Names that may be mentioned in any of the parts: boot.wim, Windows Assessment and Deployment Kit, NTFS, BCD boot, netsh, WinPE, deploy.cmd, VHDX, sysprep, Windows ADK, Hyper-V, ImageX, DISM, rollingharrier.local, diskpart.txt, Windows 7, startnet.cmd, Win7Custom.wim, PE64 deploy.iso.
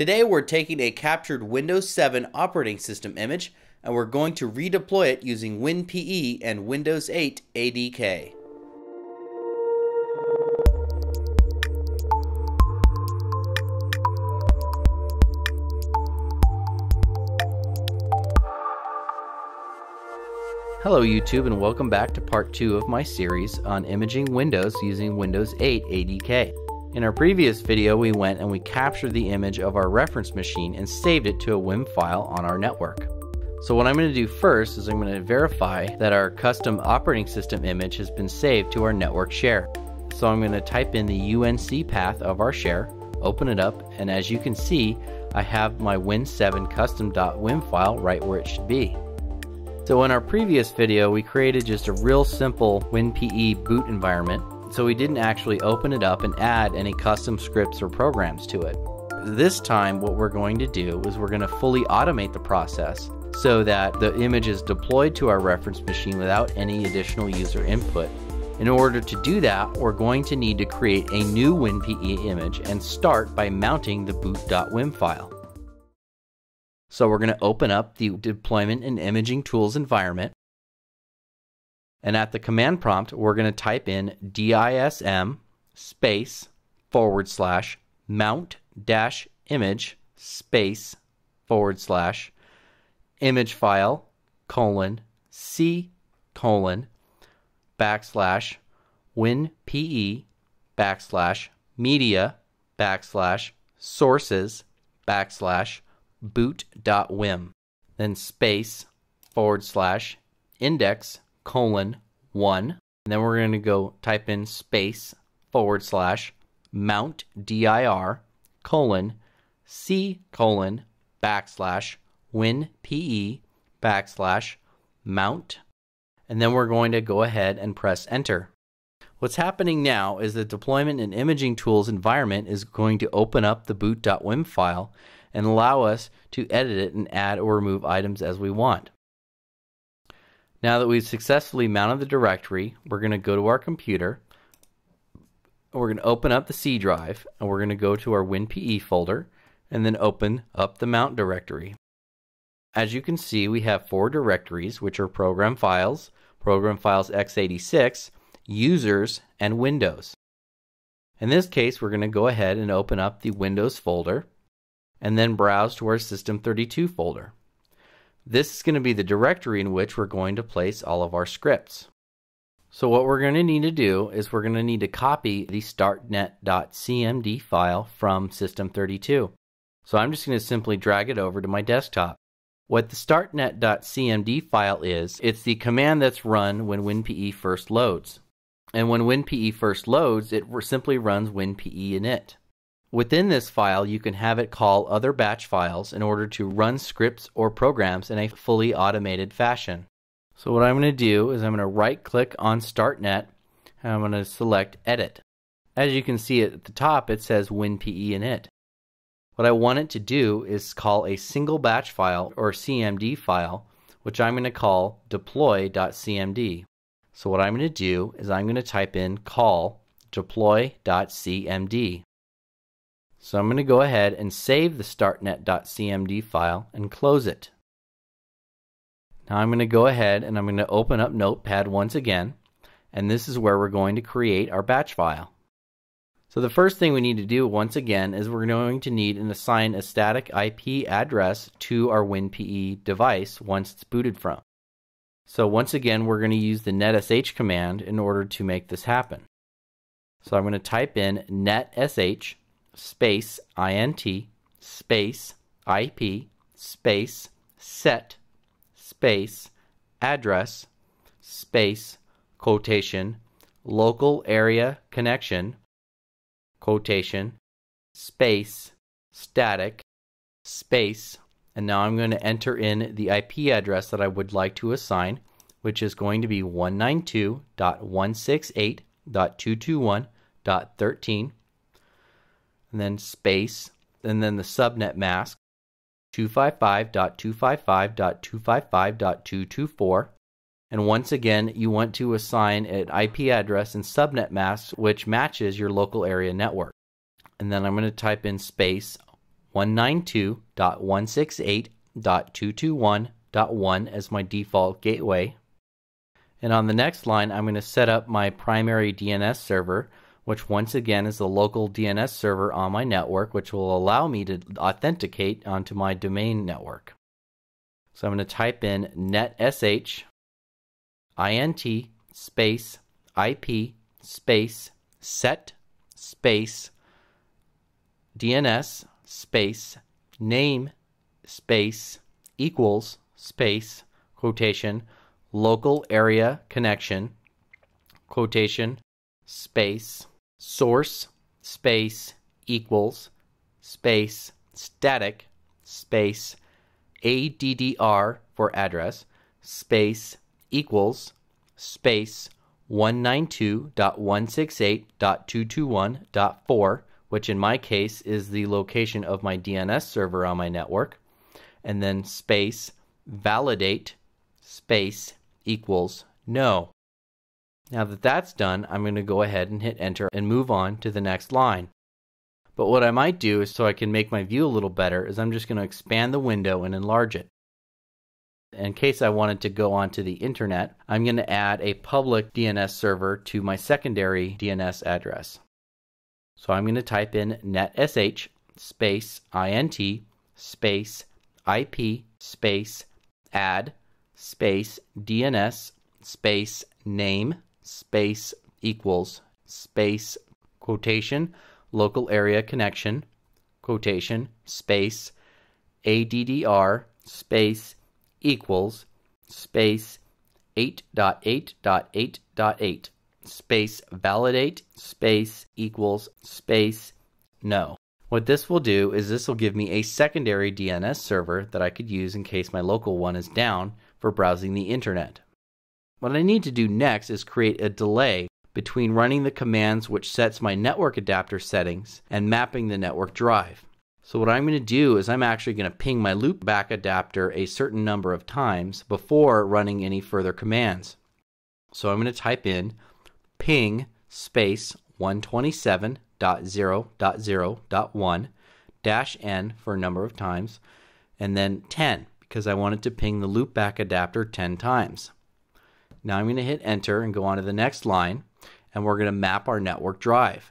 Today we're taking a captured Windows 7 operating system image and we're going to redeploy it using WinPE and Windows 8 ADK. Hello YouTube and welcome back to part 2 of my series on imaging Windows using Windows 8 ADK. In our previous video we went and we captured the image of our reference machine and saved it to a WIM file on our network. So what I'm going to do first is I'm going to verify that our custom operating system image has been saved to our network share. So I'm going to type in the UNC path of our share, open it up, and as you can see I have my Win7Custom.wim file right where it should be. So in our previous video, we created just a real simple WinPE boot environment, so we didn't actually open it up and add any custom scripts or programs to it. This time, what we're going to do is we're going to fully automate the process so that the image is deployed to our reference machine without any additional user input. In order to do that, we're going to need to create a new WinPE image and start by mounting the boot.wim file. So we're going to open up the Deployment and Imaging Tools environment, and at the command prompt we're going to type in DISM /image/file/c:\winPE\media\sources/boot.wim, then /index:1, and then we're going to go type in space/mount dir:\c:\winPE\mount, and then we're going to go ahead and press enter. What's happening now is the Deployment and Imaging Tools environment is going to open up the boot.wim file and allow us to edit it and add or remove items as we want. Now that we've successfully mounted the directory, we're going to go to our computer, we're going to open up the C drive, and we're going to go to our WinPE folder and then open up the mount directory. As you can see, we have 4 directories, which are program files x86, users, and Windows. In this case, we're going to go ahead and open up the Windows folder and then browse to our System32 folder. This is going to be the directory in which we're going to place all of our scripts. So what we're going to need to do is we're going to need to copy the startnet.cmd file from System32. So I'm just going to simply drag it over to my desktop. What the startnet.cmd file is, it's the command that's run when WinPE first loads. And when WinPE first loads, it simply runs WinPE init. Within this file, you can have it call other batch files in order to run scripts or programs in a fully automated fashion. So what I'm going to do is I'm going to right click on StartNet and I'm going to select Edit. As you can see at the top, it says WinPE init. What I want it to do is call a single batch file or CMD file, which I'm going to call deploy.cmd. So what I'm going to do is I'm going to type in call deploy.cmd. So I'm going to go ahead and save the startnet.cmd file and close it. Now I'm going to go ahead and I'm going to open up Notepad once again, and this is where we're going to create our batch file. So the first thing we need to do once again is we're going to need and assign a static IP address to our WinPE device once it's booted from. So once again we're going to use the netsh command in order to make this happen. So I'm going to type in netsh /ip /set /address /local area connection /static, and now I'm going to enter in the IP address that I would like to assign, which is going to be 192.168.221.13. And then space, and then the subnet mask, 255.255.255.224. And once again, you want to assign an IP address and subnet mask which matches your local area network. And then I'm going to type in space 192.168.221.1 as my default gateway. And on the next line, I'm going to set up my primary DNS server, which once again is the local DNS server on my network, which will allow me to authenticate onto my domain network. So I'm going to type in netsh int space ip space set space DNS space name space equals space quotation local area connection quotation space source space equals space static space ADDR for address space equals space 192.168.221.4, which in my case is the location of my DNS server on my network, and then space validate space equals no. Now that that's done, I'm going to go ahead and hit enter and move on to the next line. But what I might do is, so I can make my view a little better, is I'm just going to expand the window and enlarge it. In case I wanted to go onto the internet, I'm going to add a public DNS server to my secondary DNS address. So I'm going to type in netsh space int space ip space add space DNS space name space equals space quotation local area connection quotation space ADDR space equals space 8.8.8.8 space validate space equals space no. What this will do is this will give me a secondary DNS server that I could use in case my local one is down for browsing the internet. What I need to do next is create a delay between running the commands which sets my network adapter settings and mapping the network drive. So what I'm going to do is I'm actually going to ping my loopback adapter a certain number of times before running any further commands. So I'm going to type in ping space 127.0.0.1 -n for a number of times, and then 10 because I want it to ping the loopback adapter 10 times. Now I'm going to hit enter and go on to the next line, and we're going to map our network drive.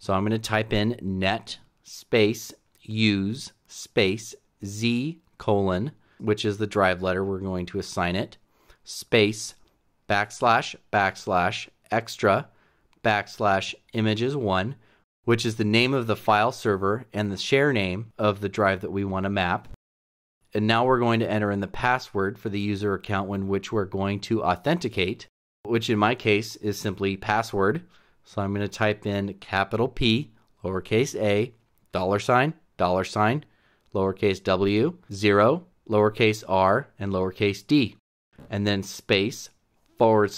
So I'm going to type in net space use space z colon, which is the drive letter we're going to assign it, space backslash backslash extra backslash images1, which is the name of the file server and the share name of the drive that we want to map. And now we're going to enter in the password for the user account in which we're going to authenticate, which in my case is simply password. So I'm going to type in capital P, lowercase a, dollar sign, lowercase w, 0, lowercase r, and lowercase d. And then space,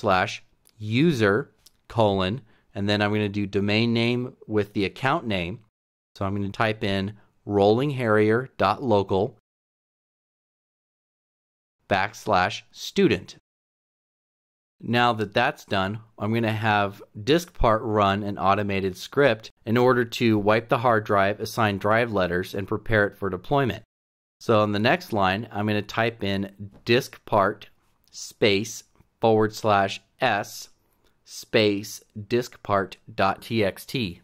/ user, colon, and then I'm going to do domain name with the account name. So I'm going to type in rollingharrier.local / student. Now that that's done, I'm going to have Diskpart run an automated script in order to wipe the hard drive, assign drive letters, and prepare it for deployment. So on the next line, I'm going to type in Diskpart space / s space diskpart.txt.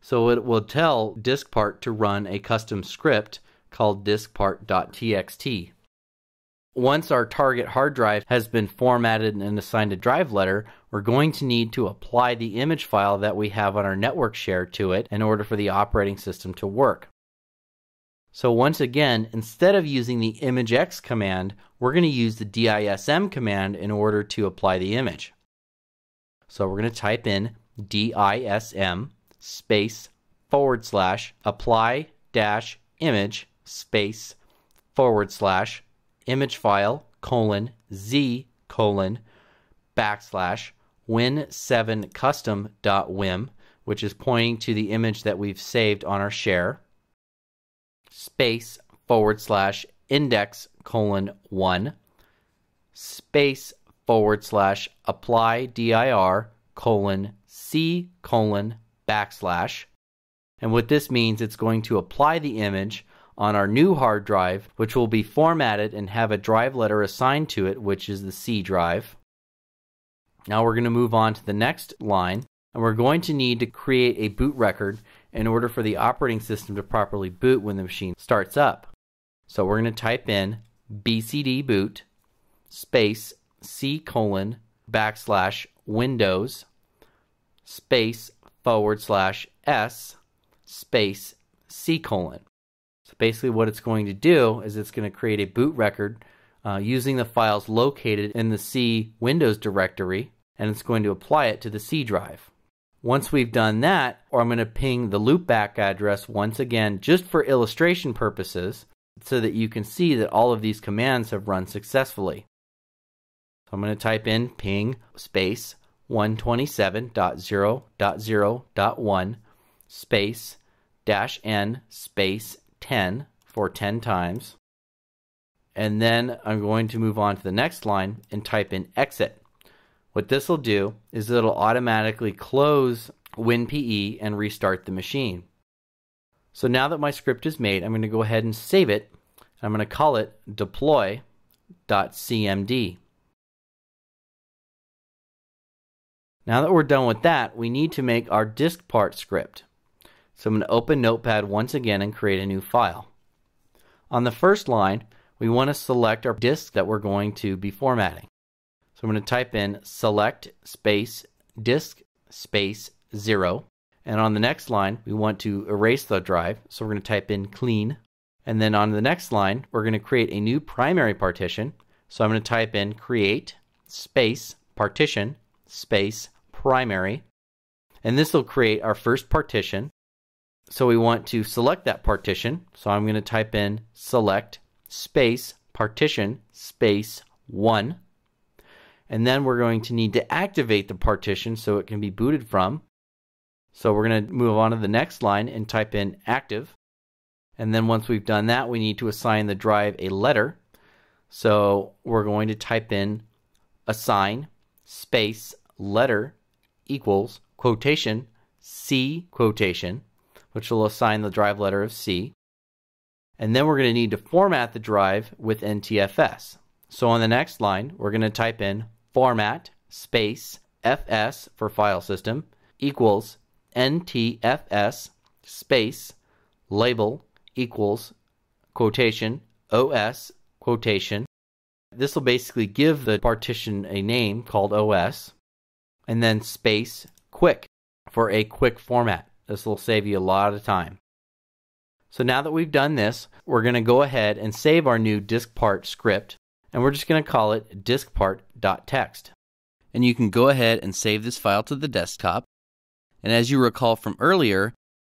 So it will tell Diskpart to run a custom script called diskpart.txt. Once our target hard drive has been formatted and assigned a drive letter, we're going to need to apply the image file that we have on our network share to it in order for the operating system to work. So once again, instead of using the ImageX command, we're going to use the DISM command in order to apply the image. So we're going to type in DISM space / apply - image space / image file : z : / Win7Custom.wim, which is pointing to the image that we've saved on our share, space / index :1 space / apply dir c : /. And what this means, it's going to apply the image on our new hard drive, which will be formatted and have a drive letter assigned to it, which is the C drive. Now we're going to move on to the next line, and we're going to need to create a boot record in order for the operating system to properly boot when the machine starts up. So we're going to type in BCD boot space C:\Windows\S\C:. So basically what it's going to do is it's going to create a boot record using the files located in the C Windows directory, and it's going to apply it to the C drive. Once we've done that, or I'm going to ping the loopback address once again just for illustration purposes so that you can see that all of these commands have run successfully. So I'm going to type in ping space 127.0.0.1 space dash n space 10 for 10 times. And then I'm going to move on to the next line and type in exit. What this will do is it'll automatically close WinPE and restart the machine. So now that my script is made, I'm going to go ahead and save it. I'm going to call it deploy.cmd. Now that we're done with that, we need to make our diskpart script. So I'm going to open Notepad once again and create a new file. On the first line, we want to select our disk that we're going to be formatting. So I'm going to type in select space disk space 0. And on the next line, we want to erase the drive. So we're going to type in clean. And then on the next line, we're going to create a new primary partition. So I'm going to type in create space partition space primary. And this will create our first partition. So we want to select that partition. So I'm going to type in select space partition space 1. And then we're going to need to activate the partition so it can be booted from. So we're going to move on to the next line and type in active. And then once we've done that, we need to assign the drive a letter. So we're going to type in assign space letter equals quotation C quotation, which will assign the drive letter of C. And then we're going to need to format the drive with NTFS. So on the next line, we're going to type in format space FS for file system equals NTFS space label equals quotation OS quotation. This will basically give the partition a name called OS, and then space quick for a quick format. This will save you a lot of time. So now that we've done this, we're going to go ahead and save our new diskpart script, and we're just going to call it diskpart.txt. And you can go ahead and save this file to the desktop. And as you recall from earlier,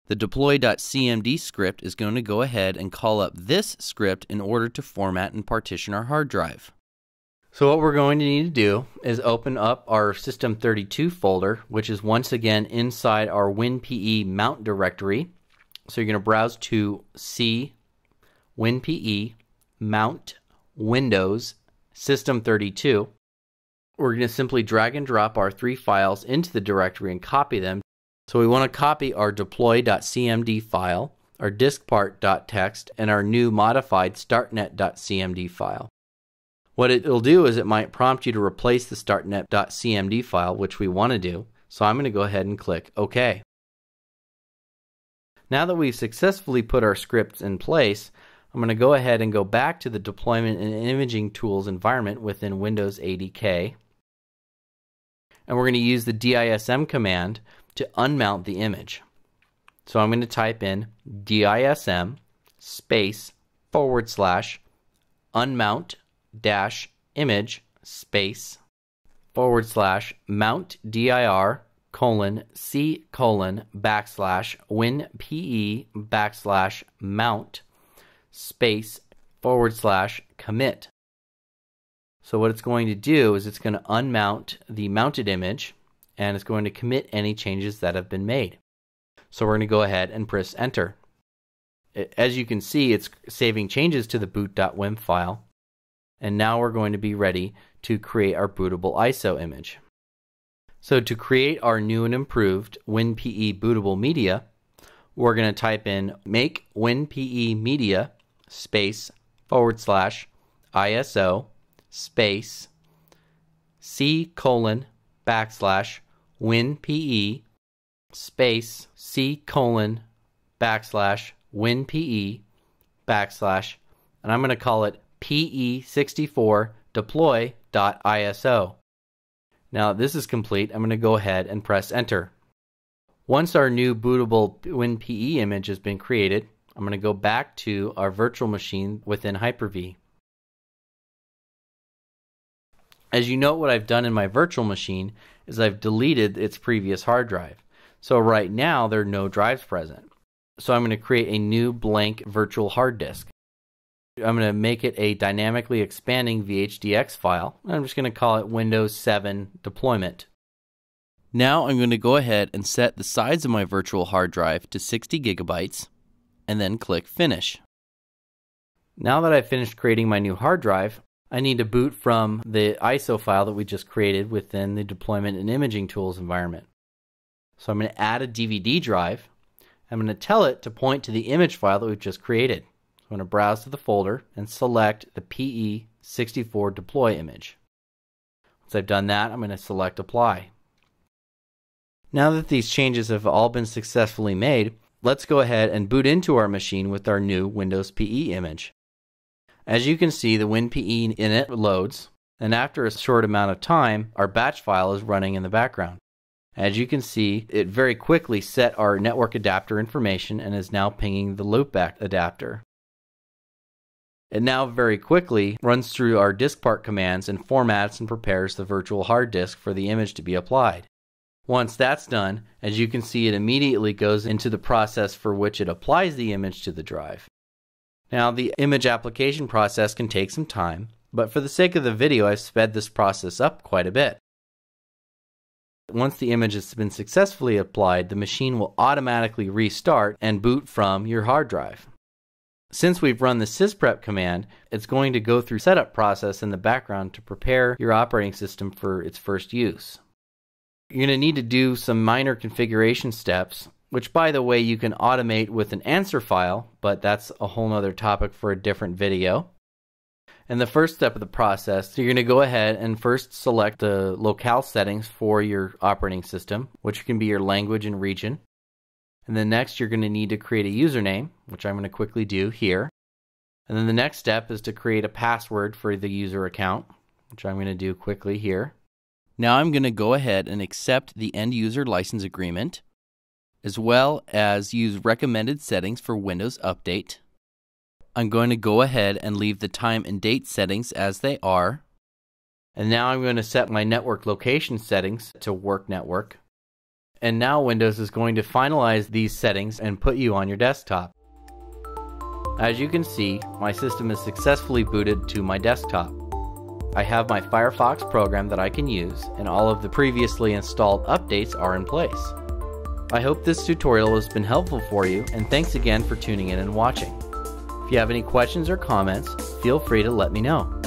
the deploy.cmd script is going to go ahead and call up this script in order to format and partition our hard drive. So what we're going to need to do is open up our System32 folder, which is once again inside our WinPE mount directory. So you're going to browse to C WinPE mount Windows System32. We're going to simply drag and drop our three files into the directory and copy them. So we want to copy our deploy.cmd file, our diskpart.txt, and our new modified startnet.cmd file. What it'll do is it might prompt you to replace the startnet.cmd file, which we want to do. So I'm going to go ahead and click OK. Now that we've successfully put our scripts in place, I'm going to go ahead and go back to the deployment and imaging tools environment within Windows ADK. And we're going to use the DISM command to unmount the image. So I'm going to type in DISM space / unmount dash image space / mount dir : C : / WinPE / mount space / commit. So what it's going to do is it's going to unmount the mounted image, and it's going to commit any changes that have been made. So we're going to go ahead and press enter. As you can see, it's saving changes to the boot.wim file. And now we're going to be ready to create our bootable ISO image. So to create our new and improved WinPE bootable media, we're going to type in make WinPE media space /ISO space C:\WinPE space C:\WinPE \, and I'm going to call it PE64 deploy.iso. Now this is complete. I'm going to go ahead and press enter. Once our new bootable WinPE image has been created, I'm going to go back to our virtual machine within Hyper-V. As you note, what I've done in my virtual machine is I've deleted its previous hard drive. So right now there are no drives present. So I'm going to create a new blank virtual hard disk. I'm going to make it a dynamically expanding VHDX file. I'm just going to call it Windows 7 deployment. Now I'm going to go ahead and set the size of my virtual hard drive to 60 gigabytes and then click Finish. Now that I've finished creating my new hard drive, I need to boot from the ISO file that we just created within the deployment and imaging tools environment. So I'm going to add a DVD drive. I'm going to tell it to point to the image file that we've just created. I'm going to browse to the folder and select the PE64 deploy image. Once I've done that, I'm going to select Apply. Now that these changes have all been successfully made, let's go ahead and boot into our machine with our new Windows PE image. As you can see, the WinPE init loads, and after a short amount of time, our batch file is running in the background. As you can see, it very quickly set our network adapter information and is now pinging the loopback adapter. It now very quickly runs through our diskpart commands and formats and prepares the virtual hard disk for the image to be applied. Once that's done, as you can see, it immediately goes into the process for which it applies the image to the drive. Now the image application process can take some time, but for the sake of the video, I've sped this process up quite a bit. Once the image has been successfully applied, the machine will automatically restart and boot from your hard drive. Since we've run the sysprep command, it's going to go through setup process in the background to prepare your operating system for its first use. You're going to need to do some minor configuration steps, which by the way you can automate with an answer file, but that's a whole other topic for a different video. And the first step of the process, you're going to go ahead and first select the locale settings for your operating system, which can be your language and region. And then next, you're going to need to create a username, which I'm going to quickly do here. And then the next step is to create a password for the user account, which I'm going to do quickly here. Now I'm going to go ahead and accept the end user license agreement, as well as use recommended settings for Windows Update. I'm going to go ahead and leave the time and date settings as they are. And now I'm going to set my network location settings to work network. And now Windows is going to finalize these settings and put you on your desktop. As you can see, my system is successfully booted to my desktop. I have my Firefox program that I can use, and all of the previously installed updates are in place. I hope this tutorial has been helpful for you, and thanks again for tuning in and watching. If you have any questions or comments, feel free to let me know.